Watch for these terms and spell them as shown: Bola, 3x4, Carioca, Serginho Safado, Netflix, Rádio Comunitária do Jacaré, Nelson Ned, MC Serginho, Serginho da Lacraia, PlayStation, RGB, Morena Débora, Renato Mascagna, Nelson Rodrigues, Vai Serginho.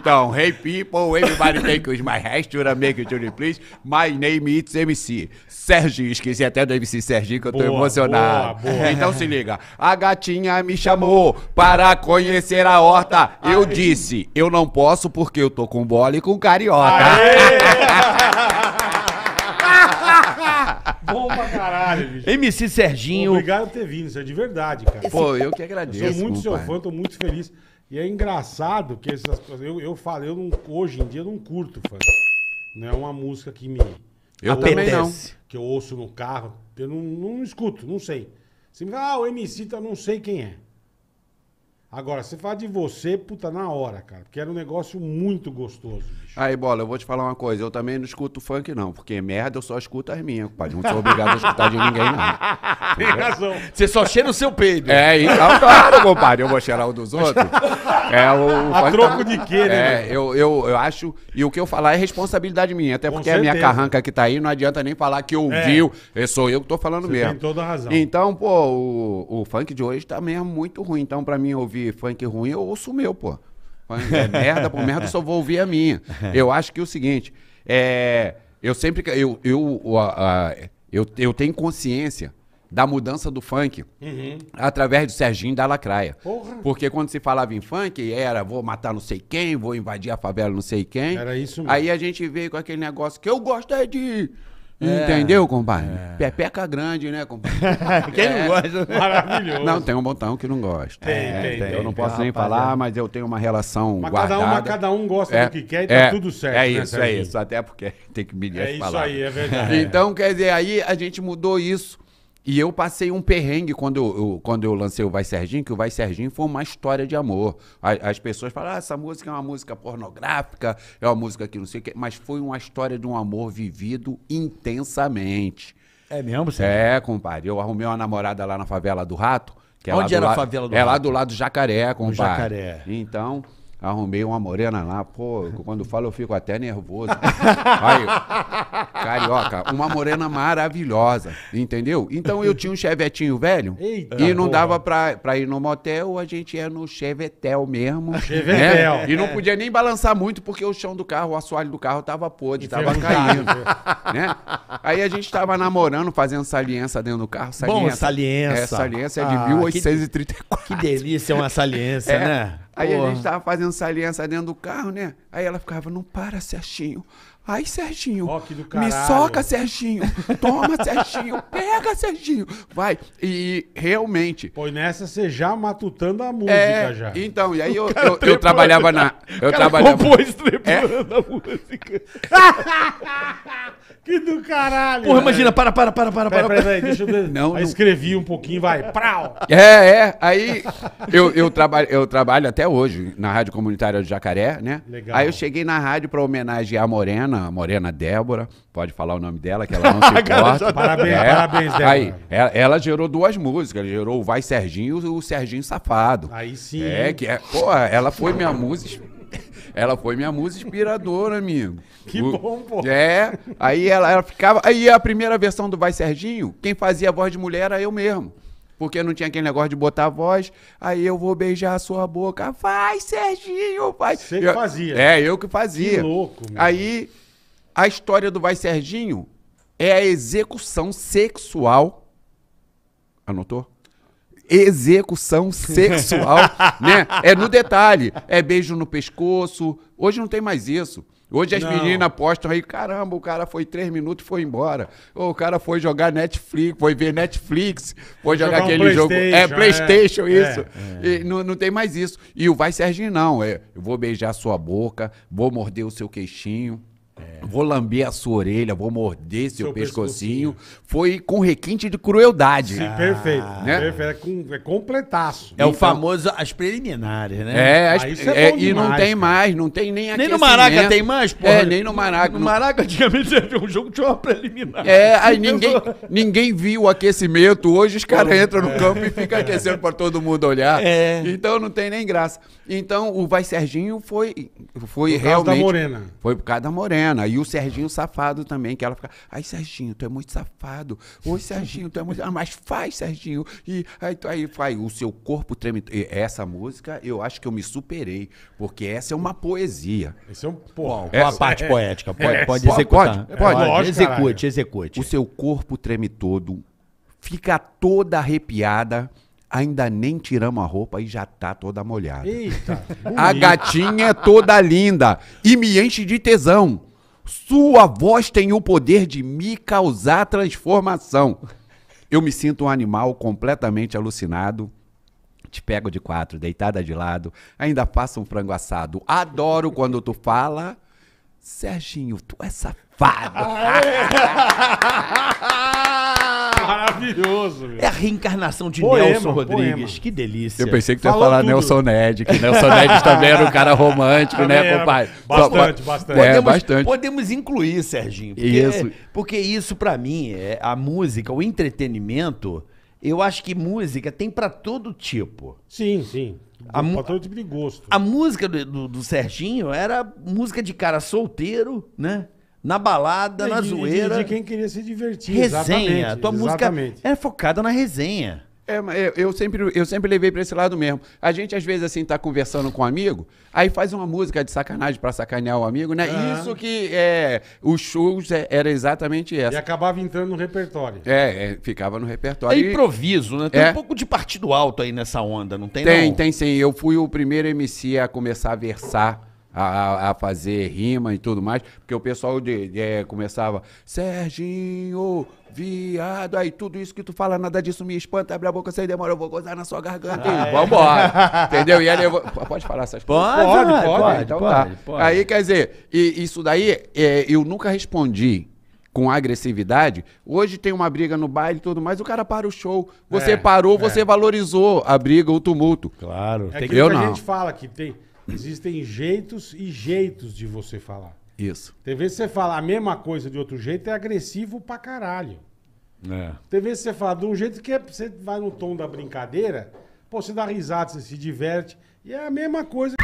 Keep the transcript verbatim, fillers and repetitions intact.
Então, hey people, everybody take us my hands to make it to the place. My name is M C Serginho. Esqueci até do M C Serginho, que eu tô boa, emocionado. Boa, boa. Então se liga. A gatinha me chamou para conhecer a horta. Eu disse, eu não posso porque eu tô com bola e com carioca. Bom pra caralho, bicho. M C Serginho. Obrigado por ter vindo, isso é de verdade, cara. Pô, eu que agradeço. Eu sou muito seu fã, tô muito feliz. E é engraçado que essas coisas. Eu, eu falo, eu não, hoje em dia eu não curto funk. Não é uma música que me. Eu também não. Que eu ouço no carro. Eu não, não escuto, não sei. Você me fala, ah, o M C tá, não sei quem é. Agora, você fala de você, puta, na hora, cara. Porque era um negócio muito gostoso, bicho. Aí, Bola, eu vou te falar uma coisa. Eu também não escuto funk, não. Porque merda, eu só escuto as minhas, compadre. Não sou obrigado a escutar de ninguém, não. Tem razão. Você só cheira o seu peido. É, então, claro, compadre. Eu vou cheirar o dos outros. É o... A troco de quê, né? É, eu, eu, eu acho... E o que eu falar é responsabilidade minha. Até porque a minha carranca que tá aí, não adianta nem falar que ouviu. É. Sou eu que tô falando mesmo. Você tem toda a razão. Então, pô, o, o funk de hoje tá mesmo muito ruim. Então, pra mim, ouvir funk ruim, eu ouço o meu, pô. Funk é merda, por merda, eu só vou ouvir a minha. Eu acho que é o seguinte, é, eu sempre, eu, eu, uh, uh, eu, eu tenho consciência da mudança do funk, uhum, através do Serginho da Lacraia. Porra. Porque quando se falava em funk, era vou matar não sei quem, vou invadir a favela não sei quem. Era isso mesmo. Aí a gente veio com aquele negócio que eu gosto é de... É, entendeu, compadre? É. Pepeca grande, né, compadre? Quem é, não gosta? Maravilhoso. Não, tem um botão que não gosta. Tem, é, tem, tem. Eu não tem, posso nem falar, mas eu tenho uma relação mas guardada. Cada uma, cada um gosta é, do que quer e é, tá tudo certo. É isso, né, é isso. Até porque tem que medir as palavras. É isso aí, é verdade. Então, quer dizer, aí a gente mudou isso. E eu passei um perrengue quando eu, eu, quando eu lancei o Vai Serginho, que o Vai Serginho foi uma história de amor. As, as pessoas falam, ah, essa música é uma música pornográfica, é uma música que não sei o que, mas foi uma história de um amor vivido intensamente. É mesmo, senhor? É, compadre. Eu arrumei uma namorada lá na favela do Rato. Que é onde era a favela do Rato? É lá do lado do Jacaré, compadre. Do Jacaré. Então... Arrumei uma morena lá, pô, quando falo eu fico até nervoso. Aí, carioca, uma morena maravilhosa, entendeu? Então eu tinha um chevetinho velho. Eita, e não porra. Dava pra, pra ir no motel, a gente ia no chevetel mesmo. Chevetel. Né? E não podia nem balançar muito porque o chão do carro, o assoalho do carro tava podre, tava caindo. Né? Aí a gente tava namorando, fazendo saliência dentro do carro. Saliência. Bom, saliência. É, saliência é de ah, mil oitocentos e trinta e quatro. Que, que delícia uma saliência, é, né? Aí porra. A gente tava fazendo saliência dentro do carro, né? Aí ela ficava, não para, Serginho. Ai, Serginho, oh, me soca, Serginho. Toma, Serginho. Pega, Serginho. Vai. E realmente... Pô, nessa você já matutando a música, é, já. Então, e aí eu, eu, eu trabalhava na... Eu trabalhava... compôs trepulando é? A música. Que do caralho. Porra, imagina, para, para, para, para. Pera, para, para. Peraí, deixa eu... Não, aí não... escrevi um pouquinho, vai. Prau. É, é. Aí eu, eu, trabalho, eu trabalho até hoje na Rádio Comunitária do Jacaré, né? Legal. Aí eu cheguei na rádio pra homenagear a Morena, a Morena Débora, pode falar o nome dela, que ela não se importa. Parabéns, é, parabéns, Débora. Aí, ela, ela gerou duas músicas, ela gerou o Vai Serginho e o Serginho Safado. Aí sim. É, que é, pô, ela foi minha música, ela foi minha musa inspiradora, amigo. Que o, bom, pô. É, aí ela, ela ficava, aí a primeira versão do Vai Serginho, quem fazia a voz de mulher era eu mesmo. Porque não tinha aquele negócio de botar a voz, aí eu vou beijar a sua boca, vai, Serginho, vai. Você que fazia. É, eu que fazia. Que louco, mano. Aí, a história do Vai Serginho é a execução sexual, anotou? Execução sexual, né? É no detalhe, é beijo no pescoço, hoje não tem mais isso. Hoje as não. meninas postam aí, caramba, o cara foi três minutos e foi embora. Ou o cara foi jogar Netflix, foi ver Netflix, foi jogar, jogar um aquele jogo. É, PlayStation, é, isso. É, é. E não, não tem mais isso. E o Vai Serginho não, é, eu vou beijar a sua boca, vou morder o seu queixinho, é. vou lamber a sua orelha, vou morder seu, seu pescocinho. pescocinho. Foi com requinte de crueldade. Sim, ah, perfeito. Né? Perfeito. É, com, é completaço. É então, o famoso, as preliminares, né? É, as, ah, isso é, é demais, e não tem cara. mais, não tem nem aquecimento. Nem no Maraca tem mais, pô. É, nem no Maraca. No, no Maraca, antigamente, você viu um jogo que tinha uma preliminar. É, aí ninguém, ninguém viu o aquecimento. Hoje os caras entram no campo e ficam aquecendo pra todo mundo olhar. É. Então não tem nem graça. Então o Vai Serginho foi, foi realmente... Por causa da Morena. Foi por causa da Morena. Morena e o Serginho Safado também, que ela fica, ai Serginho, tu é muito safado, oi Serginho, tu é muito, ah, mas faz Serginho, e aí, aí, aí o seu corpo treme, essa música eu acho que eu me superei, porque essa é uma poesia. Esse é um, porra, essa é uma parte é, poética, pode, é, pode executar. Pode, pode, é, pode execute, caralho. Execute. O seu corpo treme todo, fica toda arrepiada, ainda nem tiramos a roupa e já tá toda molhada. Eita, a gatinha toda linda e me enche de tesão. Sua voz tem o poder de me causar transformação. Eu me sinto um animal completamente alucinado. Te pego de quatro, deitada de lado, ainda faço um frango assado. Adoro quando tu fala, Serginho, tu é safado. Maravilhoso, meu. É a reencarnação de poema, Nelson Rodrigues. Poema. Que delícia. Eu pensei que tu ia Fala falar tudo. Nelson Ned, que Nelson Ned também era um cara romântico, também, né, compadre? Bastante, Só, bastante. Podemos, é, bastante. Podemos incluir, Serginho. Porque isso, porque isso pra mim, é a música, o entretenimento, eu acho que música tem pra todo tipo. Sim, sim. A pra todo tipo de gosto. A música do, do, do Serginho era música de cara solteiro, né? Na balada, de, na zoeira. De, de quem queria se divertir. Resenha. Exatamente, tua exatamente. Música é focada na resenha. É, eu, eu, sempre, eu sempre levei pra esse lado mesmo. A gente, às vezes, assim, tá conversando com um amigo, aí faz uma música de sacanagem pra sacanear o amigo, né? Ah. Isso que é, os shows é, era exatamente essa. E acabava entrando no repertório. É, é ficava no repertório. É improviso, né? Tem é. um pouco de partido alto aí nessa onda, não tem, Tem, não? tem sim. Eu fui o primeiro M C a começar a versar. A, a fazer rima e tudo mais, porque o pessoal de, de, começava Serginho, viado, aí tudo isso que tu fala, nada disso me espanta, abre a boca, sem demora, eu vou gozar na sua garganta ah, e é. vambora, entendeu? E aí eu vou... Pode falar essas coisas? Pode, pode, pode, pode, pode, então pode, tá. pode. Aí, quer dizer, e, isso daí é, eu nunca respondi com agressividade. Hoje tem uma briga no baile e tudo mais, o cara para o show. Você é, parou, é. você valorizou a briga, o tumulto. Claro. É que eu não. A gente fala que tem... Existem jeitos e jeitos de você falar. Isso. Tem vezes que você fala a mesma coisa de outro jeito, é agressivo pra caralho. É. Tem vezes que você fala de um jeito que é, você vai no tom da brincadeira, pô, você dá risada, você se diverte, e é a mesma coisa.